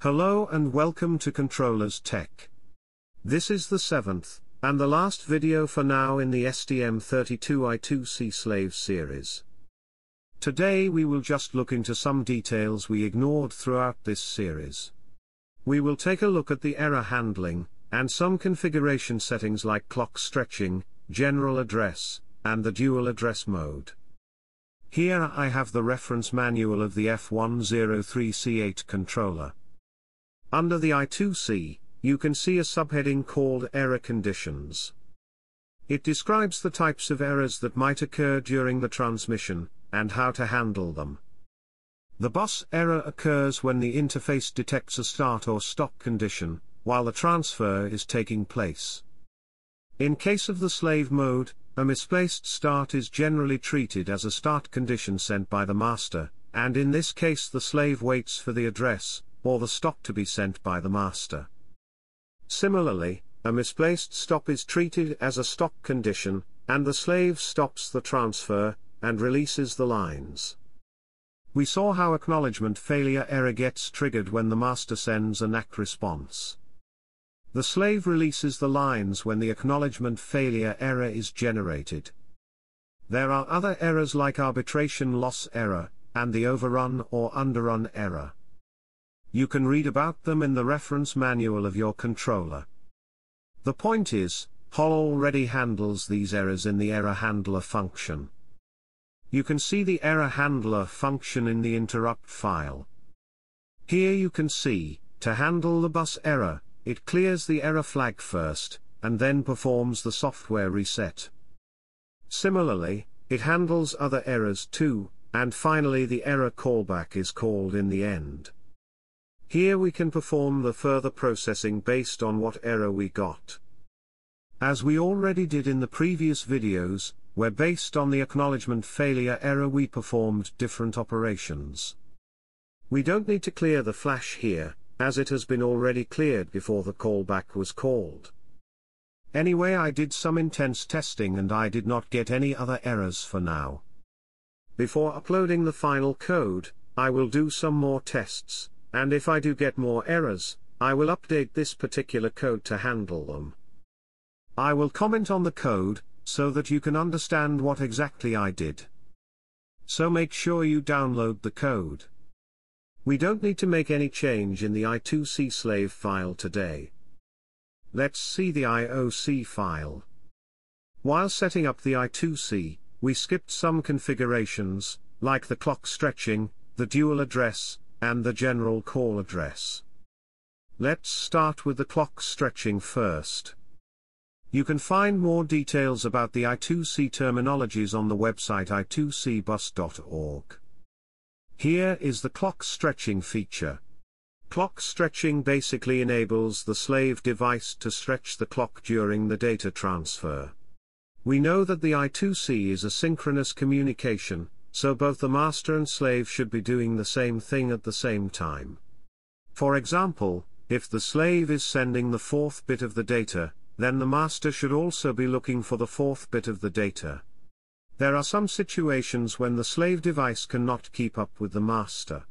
Hello and welcome to Controllers Tech. This is the seventh, and the last video for now in the STM32I2C Slave series. Today we will just look into some details we ignored throughout this series. We will take a look at the error handling, and some configuration settings like clock stretching, general address, and the dual address mode. Here I have the reference manual of the F103C8 controller. Under the I2C, you can see a subheading called Error Conditions. It describes the types of errors that might occur during the transmission, and how to handle them. The bus error occurs when the interface detects a start or stop condition, while the transfer is taking place. In case of the slave mode, a misplaced start is generally treated as a start condition sent by the master, and in this case the slave waits for the address, or the stop to be sent by the master. Similarly, a misplaced stop is treated as a stop condition, and the slave stops the transfer, and releases the lines. We saw how acknowledgement failure error gets triggered when the master sends a NAC response. The slave releases the lines when the acknowledgement failure error is generated. There are other errors like arbitration loss error, and the overrun or underrun error. You can read about them in the reference manual of your controller. The point is, HOL already handles these errors in the error handler function. You can see the error handler function in the interrupt file. Here you can see, to handle the bus error, it clears the error flag first, and then performs the software reset. Similarly, it handles other errors too, and finally the error callback is called in the end. Here we can perform the further processing based on what error we got. As we already did in the previous videos, where based on the acknowledgement failure error we performed different operations. We don't need to clear the flash here, as it has been already cleared before the callback was called. Anyway, I did some intense testing and I did not get any other errors for now. Before uploading the final code, I will do some more tests. And if I do get more errors, I will update this particular code to handle them. I will comment on the code, so that you can understand what exactly I did. So make sure you download the code. We don't need to make any change in the I2C slave file today. Let's see the IOC file. While setting up the I2C, we skipped some configurations, like the clock stretching, the dual address, and the general call address. Let's start with the clock stretching first. You can find more details about the I2C terminologies on the website i2cbus.org. Here is the clock stretching feature. Clock stretching basically enables the slave device to stretch the clock during the data transfer. We know that the I2C is a synchronous communication, so both the master and slave should be doing the same thing at the same time. For example, if the slave is sending the fourth bit of the data, then the master should also be looking for the fourth bit of the data. There are some situations when the slave device cannot keep up with the master.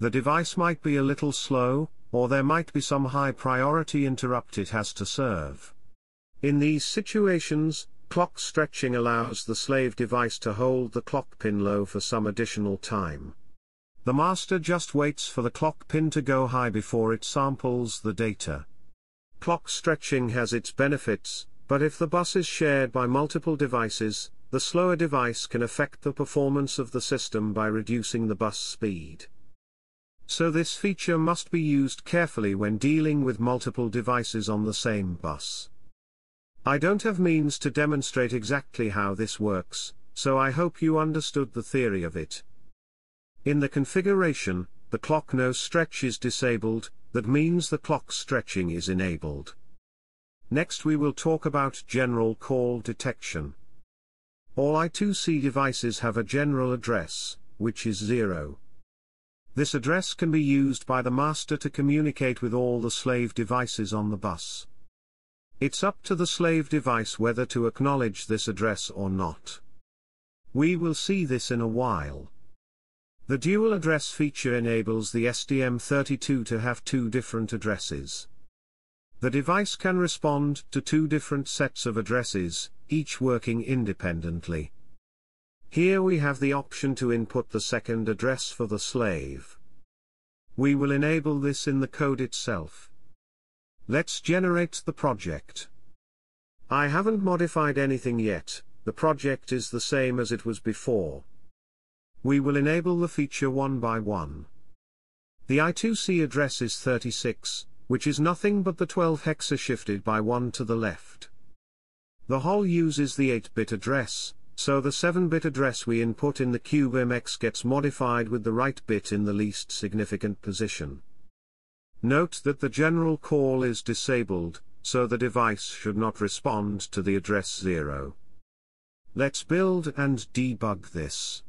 The device might be a little slow, or there might be some high priority interrupt it has to serve. In these situations, clock stretching allows the slave device to hold the clock pin low for some additional time. The master just waits for the clock pin to go high before it samples the data. Clock stretching has its benefits, but if the bus is shared by multiple devices, the slower device can affect the performance of the system by reducing the bus speed. So this feature must be used carefully when dealing with multiple devices on the same bus. I don't have means to demonstrate exactly how this works, so I hope you understood the theory of it. In the configuration, the clock no stretch is disabled, that means the clock stretching is enabled. Next we will talk about general call detection. All I2C devices have a general address, which is 0. This address can be used by the master to communicate with all the slave devices on the bus. It's up to the slave device whether to acknowledge this address or not. We will see this in a while. The dual address feature enables the STM32 to have two different addresses. The device can respond to two different sets of addresses, each working independently. Here we have the option to input the second address for the slave. We will enable this in the code itself. Let's generate the project. I haven't modified anything yet, the project is the same as it was before. We will enable the feature one by one. The I2C address is 36, which is nothing but the 12 hexa shifted by 1 to the left. The whole uses the 8-bit address, so the 7-bit address we input in the CubeMX gets modified with the right bit in the least significant position. Note that the general call is disabled, so the device should not respond to the address 0. Let's build and debug this.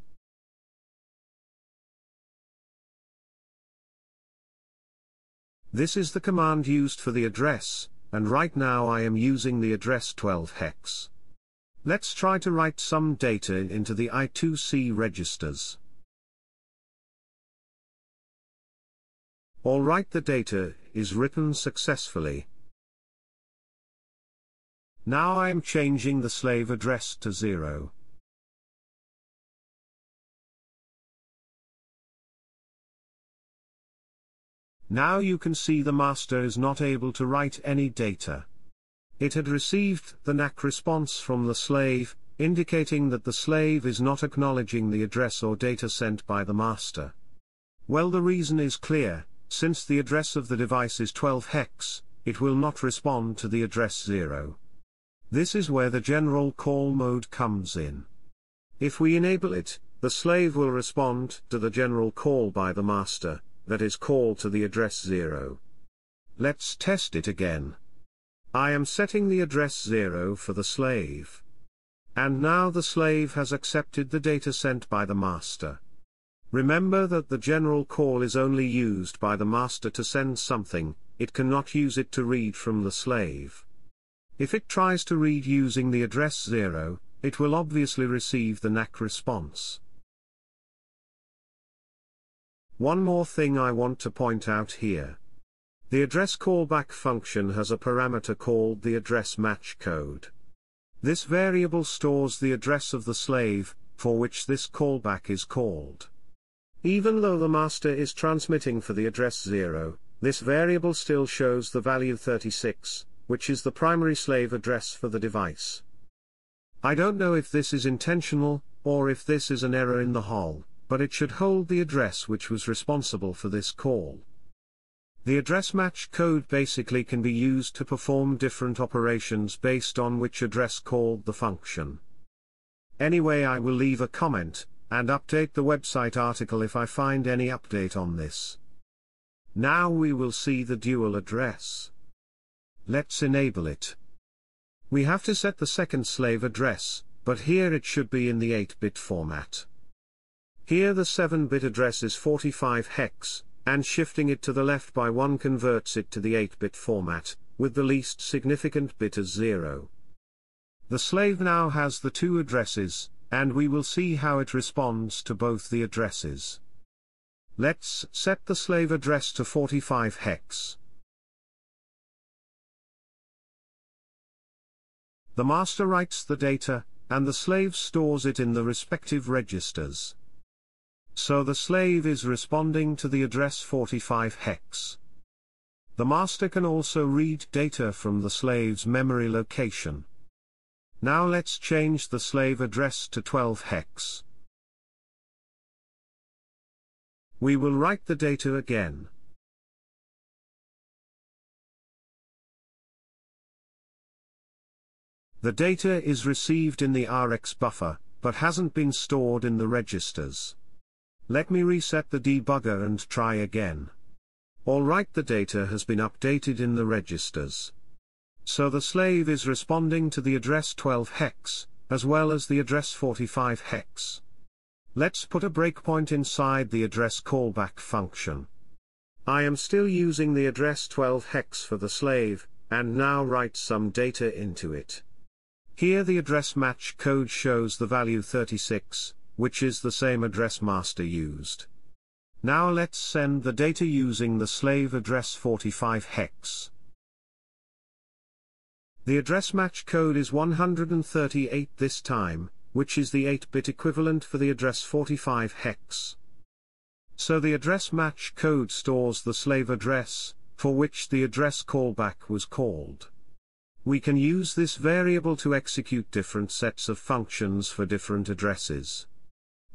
This is the command used for the address, and right now I am using the address 12 hex. Let's try to write some data into the I2C registers. Alright, the data is written successfully. Now I am changing the slave address to 0. Now you can see the master is not able to write any data. It had received the NAC response from the slave, indicating that the slave is not acknowledging the address or data sent by the master. Well, the reason is clear, since the address of the device is 12 hex, it will not respond to the address 0. This is where the general call mode comes in. If we enable it, the slave will respond to the general call by the master, that is called to the address 0. Let's test it again. I am setting the address 0 for the slave. And now the slave has accepted the data sent by the master. Remember that the general call is only used by the master to send something, it cannot use it to read from the slave. If it tries to read using the address 0, it will obviously receive the NAC response. One more thing I want to point out here. The address callback function has a parameter called the address match code. This variable stores the address of the slave, for which this callback is called. Even though the master is transmitting for the address 0, this variable still shows the value 36, which is the primary slave address for the device. I don't know if this is intentional, or if this is an error in the hull, but it should hold the address which was responsible for this call. The address match code basically can be used to perform different operations based on which address called the function. Anyway, I will leave a comment, and update the website article if I find any update on this. Now we will see the dual address. Let's enable it. We have to set the second slave address, but here it should be in the 8-bit format. Here the 7-bit address is 45 hex, and shifting it to the left by 1 converts it to the 8-bit format, with the least significant bit as 0. The slave now has the two addresses, and we will see how it responds to both the addresses. Let's set the slave address to 45 hex. The master writes the data, and the slave stores it in the respective registers. So the slave is responding to the address 45 hex. The master can also read data from the slave's memory location. Now let's change the slave address to 12 hex. We will write the data again. The data is received in the RX buffer, but hasn't been stored in the registers. Let me reset the debugger and try again. Alright, the data has been updated in the registers. So the slave is responding to the address 12 hex, as well as the address 45 hex. Let's put a breakpoint inside the address callback function. I am still using the address 12 hex for the slave, and now write some data into it. Here the address match code shows the value 36, which is the same address master used. Now let's send the data using the slave address 45 hex. The address match code is 138 this time, which is the 8-bit equivalent for the address 45 hex. So the address match code stores the slave address, for which the address callback was called. We can use this variable to execute different sets of functions for different addresses.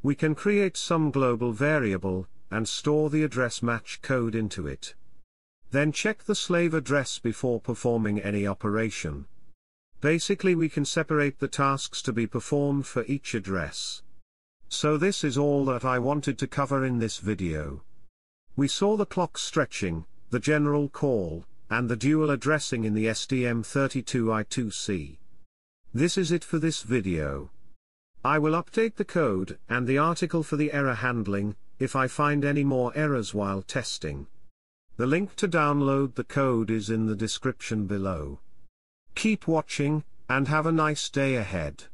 We can create some global variable, and store the address match code into it. Then check the slave address before performing any operation. Basically, we can separate the tasks to be performed for each address. So this is all that I wanted to cover in this video. We saw the clock stretching, the general call, and the dual addressing in the STM32I2C. This is it for this video. I will update the code and the article for the error handling, if I find any more errors while testing. The link to download the code is in the description below. Keep watching, and have a nice day ahead.